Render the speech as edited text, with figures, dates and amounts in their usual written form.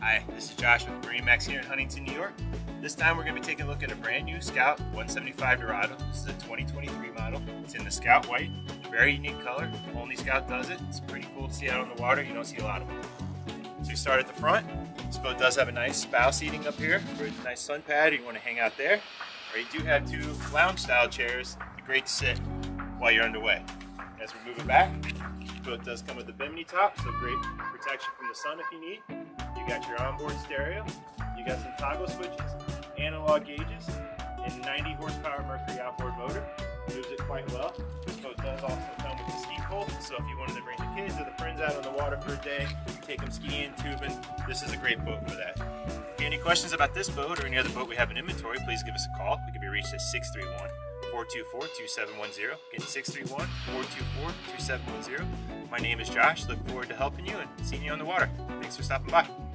Hi, this is Josh with MarineMax here in Huntington, New York. This time we're going to be taking a look at a brand new Scout 175 Dorado. This is a 2023 model. It's in the Scout White. Very unique color. Only Scout does it. It's pretty cool to see out on the water. You don't see a lot of it. So we start at the front. This boat does have a nice bow seating up here for a nice sun pad if you want to hang out there. Or you do have two lounge style chairs. They're great to sit while you're underway. As we're moving back, the boat does come with a Bimini top, so great protection from the sun if you need. You got your onboard stereo, you got some toggle switches, analog gauges, and 90 horsepower Mercury outboard motor. Moves it quite well. This boat does also come with a ski pole, so if you wanted to bring the kids or the friends out on the water for a day, take them skiing, tubing, this is a great boat for that. If you have any questions about this boat or any other boat we have in inventory, please give us a call. We can be reached at 631-424-2710. Again, 631-424-2710. My name is Josh. Look forward to helping you and seeing you on the water. Thanks for stopping by.